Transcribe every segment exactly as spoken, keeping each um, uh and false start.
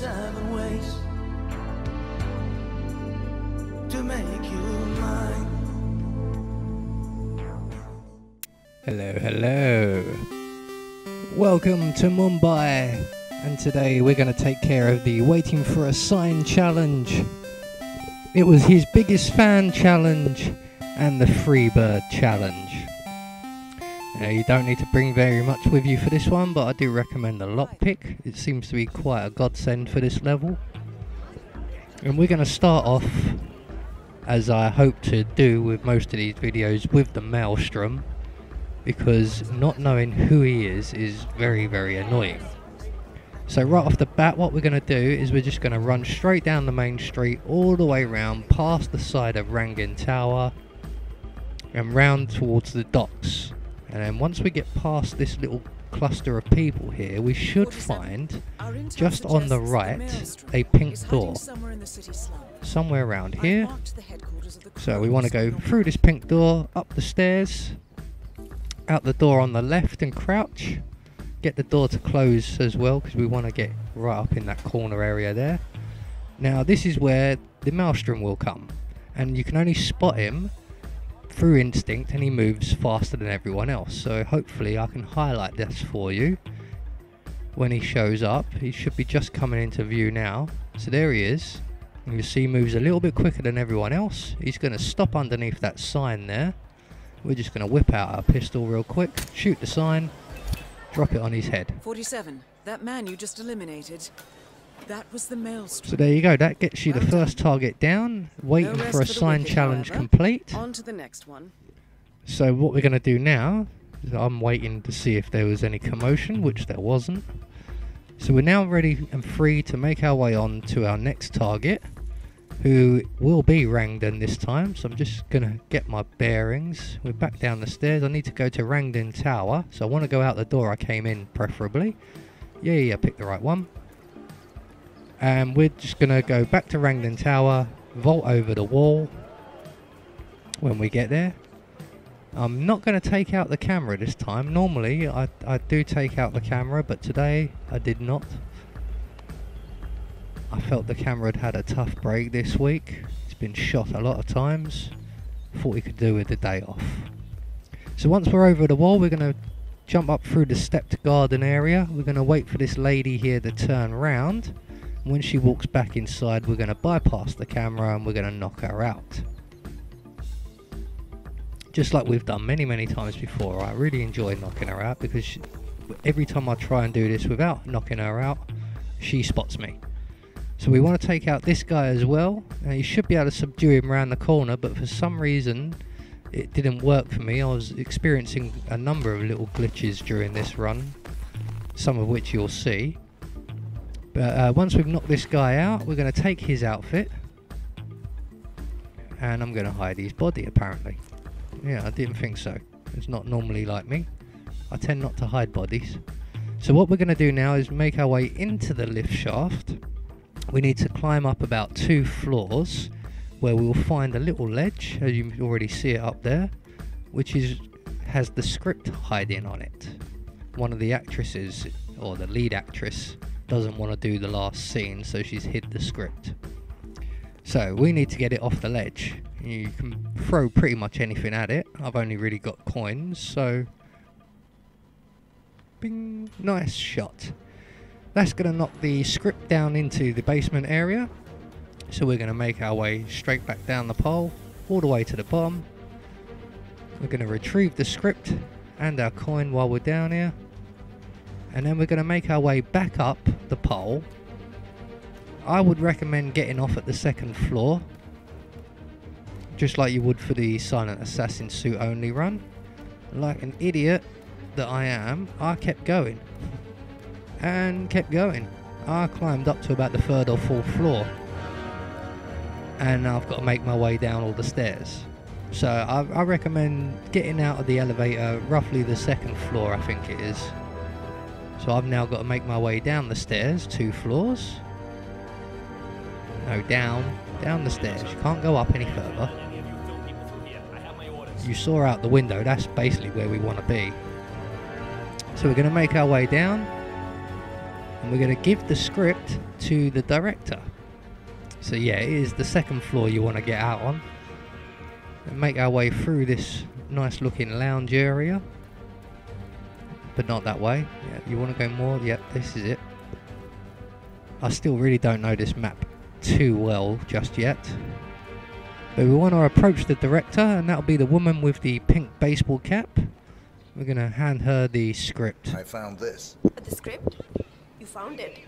seven ways to make you mine. Hello, hello. Welcome to Mumbai, and today we're going to take care of the Waiting for a Sign challenge. It was his biggest fan challenge and the Freebird challenge. Now, you don't need to bring very much with you for this one, but I do recommend the lockpick. It seems to be quite a godsend for this level. And we're going to start off, as I hope to do with most of these videos, with the Maelstrom, because not knowing who he is is very, very annoying. So right off the bat, what we're going to do is we're just going to run straight down the main street, all the way round, past the side of Rangan Tower, and round towards the docks. And then once we get past this little cluster of people here, we should find, just on the right, a pink door. Somewhere around here. So we want to go through this pink door, up the stairs, out the door on the left and crouch. Get the door to close as well, because we want to get right up in that corner area there. Now this is where the Maelstrom will come. And you can only spot him through instinct, and he moves faster than everyone else, so hopefully I can highlight this for you when he shows up. He should be just coming into view now. So there he is, and you see he moves a little bit quicker than everyone else. He's going to stop underneath that sign there. We're just going to whip out our pistol real quick, shoot the sign, drop it on his head. forty-seven, that man you just eliminated, that was the Maelstrom. So there you go, that gets you the first target down. Waiting no for a sign challenge complete. On to the next one. So what we're going to do now is I'm waiting to see if there was any commotion, which there wasn't. So we're now ready and free to make our way on to our next target, who will be Rangan this time. So I'm just going to get my bearings. We're back down the stairs. I need to go to Rangan Tower. So I want to go out the door I came in, preferably. Yeah, yeah, pick the right one. And we're just going to go back to Rangan Tower, vault over the wall when we get there. I'm not going to take out the camera this time. Normally I, I do take out the camera, but today I did not. I felt the camera had had a tough break this week. It's been shot a lot of times. Thought we could do with the day off. So once we're over the wall, we're going to jump up through the stepped garden area. We're going to wait for this lady here to turn round. When she walks back inside, we're going to bypass the camera and we're going to knock her out. Just like we've done many, many times before. I really enjoy knocking her out, because she, every time I try and do this without knocking her out, she spots me. So we want to take out this guy as well. Now you should be able to subdue him around the corner, but for some reason it didn't work for me. I was experiencing a number of little glitches during this run, some of which you'll see. But uh, once we've knocked this guy out, we're going to take his outfit. And I'm going to hide his body, apparently. Yeah, I didn't think so. It's not normally like me. I tend not to hide bodies. So what we're going to do now is make our way into the lift shaft. We need to climb up about two floors, where we'll find a little ledge, as you already see it up there, which is has the script hiding on it. One of the actresses, or the lead actress, doesn't want to do the last scene, so she's hid the script. So we need to get it off the ledge. You can throw pretty much anything at it. I've only really got coins, so bing, nice shot. That's going to knock the script down into the basement area. So we're going to make our way straight back down the pole, all the way to the bottom. We're going to retrieve the script and our coin while we're down here. And then we're going to make our way back up the pole. I would recommend getting off at the second floor, just like you would for the Silent Assassin suit only run. Like an idiot that I am, I kept going. And kept going. I climbed up to about the third or fourth floor. And I've got to make my way down all the stairs. So I, I recommend getting out of the elevator roughly the second floor, I think it is. So I've now got to make my way down the stairs, two floors. No, down, down the stairs. You can't go up any further. You saw out the window, that's basically where we want to be. So we're going to make our way down. And we're going to give the script to the director. So yeah, it is the second floor you want to get out on. And make our way through this nice looking lounge area. But not that way. Yeah, you want to go more? Yep, yeah, this is it. I still really don't know this map too well just yet. But we want to approach the director, and that'll be the woman with the pink baseball cap. We're going to hand her the script. I found this. The script? You found it?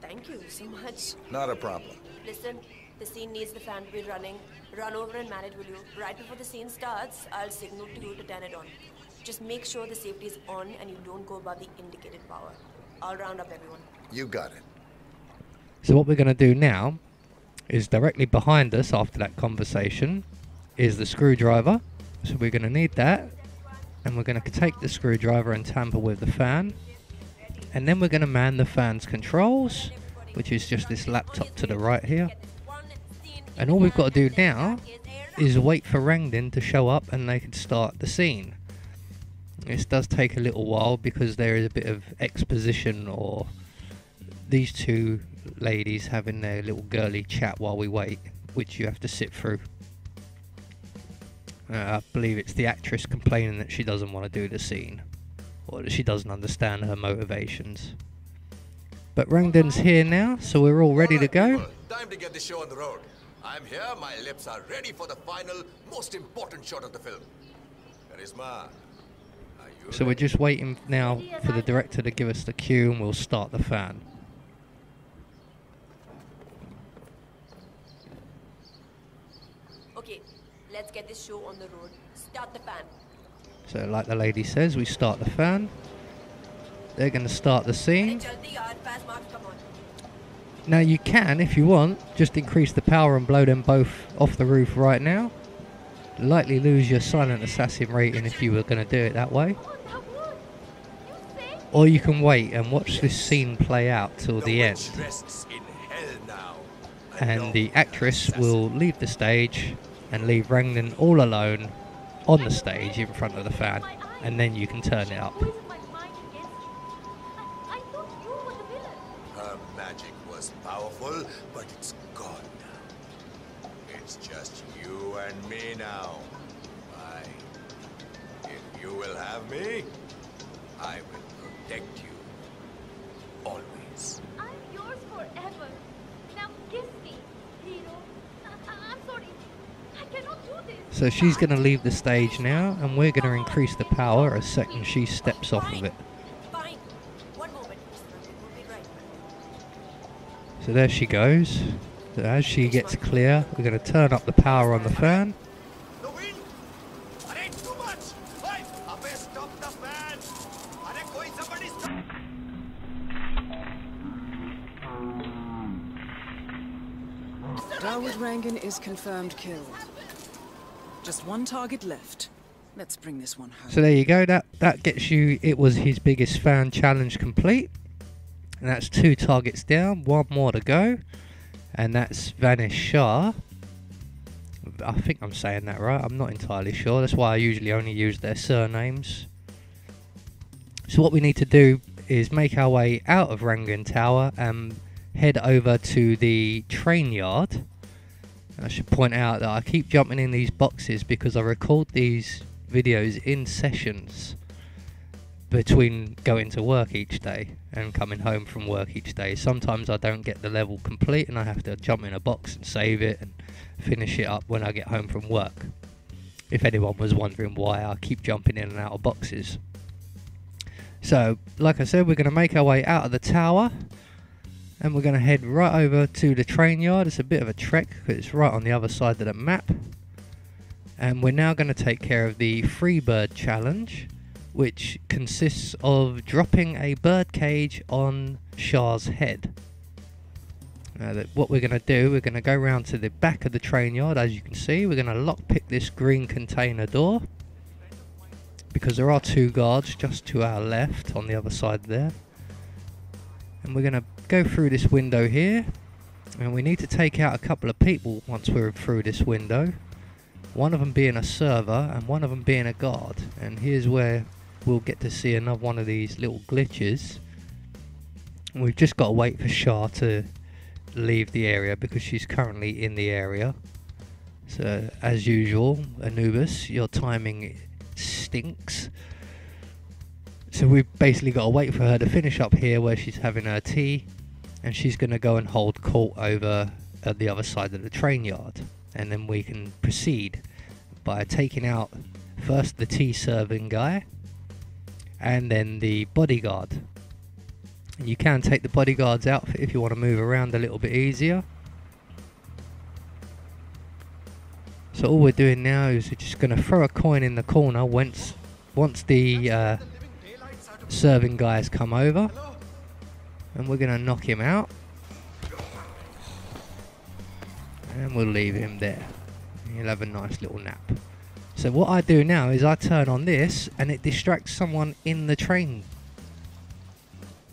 Thank you so much. Not a problem. Listen, the scene needs the fan to be running. Run over and manage, will you? Right before the scene starts, I'll signal to you to turn it on. Just make sure the safety is on and you don't go above the indicated power. I'll round up everyone. You got it. So what we're going to do now is directly behind us after that conversation is the screwdriver. So we're going to need that, and we're going to take the screwdriver and tamper with the fan, and then we're going to man the fan's controls, which is just this laptop to the right here. And all we've got to do now is wait for Rangan to show up and they can start the scene. This does take a little while because there is a bit of exposition, or these two ladies having their little girly chat while we wait, which you have to sit through. uh, I believe it's the actress complaining that she doesn't want to do the scene, or that she doesn't understand her motivations. But Rangan's here now, so we're all ready to go. Time to get the show on the road. I'm here, my lips are ready for the final, most important shot of the film. Charisma. So we're just waiting now for the director to give us the cue, and we'll start the fan. Okay, let's get this show on the road. Start the fan. So like the lady says, we start the fan. They're going to start the scene. Now you can, if you want, just increase the power and blow them both off the roof right now. Likely lose your silent assassin rating if you were going to do it that way. Or you can wait and watch this scene play out till the end. And the actress will leave the stage and leave Rangan all alone on the stage in front of the fan, and then you can turn it up. Her magic was powerful, but it's gone now. It's just you and me now. I, if you will have me, I will protect you always. I'm yours forever. Now kiss me, hero. I'm sorry. So she's going to leave the stage now, and we're going to increase the power a second she steps off of it. So there she goes. So as she gets clear, we're going to turn up the power on the fan. Dawood Rangan is confirmed killed. Just one target left. Let's bring this one home. So there you go. That that gets you. It was his biggest fan challenge complete, and that's two targets down, one more to go, and that's Vanish Shah. I think I'm saying that right. I'm not entirely sure. That's why I usually only use their surnames. So what we need to do is make our way out of Rangan Tower and head over to the train yard. I should point out that I keep jumping in these boxes because I record these videos in sessions between going to work each day and coming home from work each day. Sometimes I don't get the level complete and I have to jump in a box and save it and finish it up when I get home from work. If anyone was wondering why I keep jumping in and out of boxes. So, like I said, we're going to make our way out of the tower. And we're going to head right over to the train yard. It's a bit of a trek because it's right on the other side of the map. And we're now going to take care of the Freebird challenge, which consists of dropping a bird cage on Shah's head. Now that what we're going to do, we're going to go round to the back of the train yard. As you can see, we're going to lockpick this green container door, because there are two guards just to our left on the other side there. And we're going to go through this window here, and we need to take out a couple of people once we're through this window, one of them being a server and one of them being a guard. And here's where we'll get to see another one of these little glitches And we've just got to wait for Shah to leave the area because she's currently in the area. So as usual, Anubis, your timing stinks. So we've basically got to wait for her to finish up here where she's having her tea, and she's going to go and hold court over at the other side of the train yard, and then we can proceed by taking out first the tea serving guy and then the bodyguard. And you can take the bodyguard's outfit if you want to move around a little bit easier. So all we're doing now is we're just going to throw a coin in the corner once, once the uh, serving guys come over, and we're gonna knock him out, and we'll leave him there. He'll have a nice little nap. So what I do now is I turn on this and it distracts someone in the train,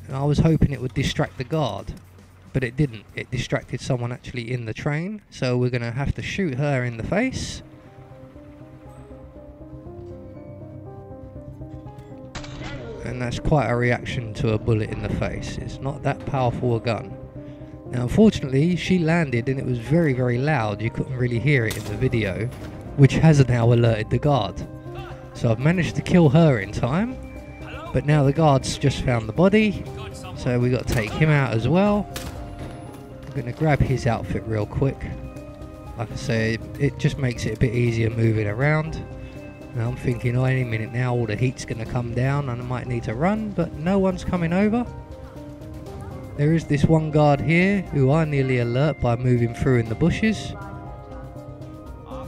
and I was hoping it would distract the guard, but it didn't. It distracted someone actually in the train, so we're gonna have to shoot her in the face. And that's quite a reaction to a bullet in the face. It's not that powerful a gun. Now unfortunately she landed and it was very very loud. You couldn't really hear it in the video, which has now alerted the guard. So I've managed to kill her in time, but now the guard's just found the body, so we got to take him out as well. I'm going to grab his outfit real quick. Like I say, it just makes it a bit easier moving around. Now I'm thinking, oh, any minute now all the heat's going to come down and I might need to run, but no one's coming over. There is this one guard here who I nearly alert by moving through in the bushes,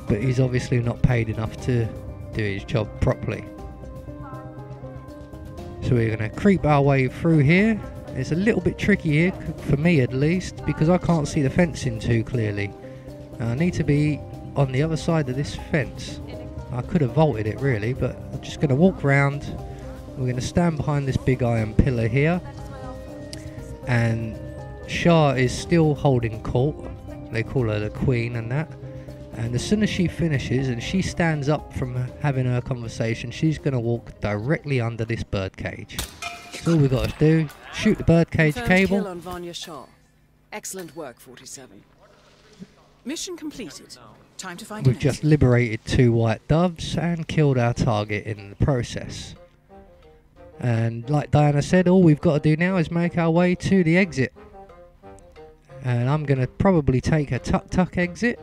but he's obviously not paid enough to do his job properly. So we're going to creep our way through here. It's a little bit tricky here, for me at least, because I can't see the fencing too clearly. Now I need to be on the other side of this fence. I could have vaulted it really, but I'm just going to walk round. We're going to stand behind this big iron pillar here, and Shah is still holding court. They call her the Queen and that, and as soon as she finishes and she stands up from having her conversation, she's going to walk directly under this birdcage. So all we've got to do, shoot the birdcage cable. Kill on Vanya Shah. Excellent work, forty-seven. Mission completed. Time to find We've just liberated two white doves and killed our target in the process. And like Diana said, all we've got to do now is make our way to the exit. And I'm going to probably take a tuk-tuk exit,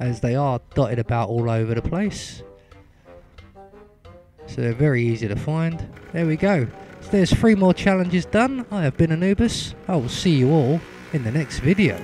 as they are dotted about all over the place. So they're very easy to find. There we go. So there's three more challenges done. I have been Anubis. I will see you all in the next video.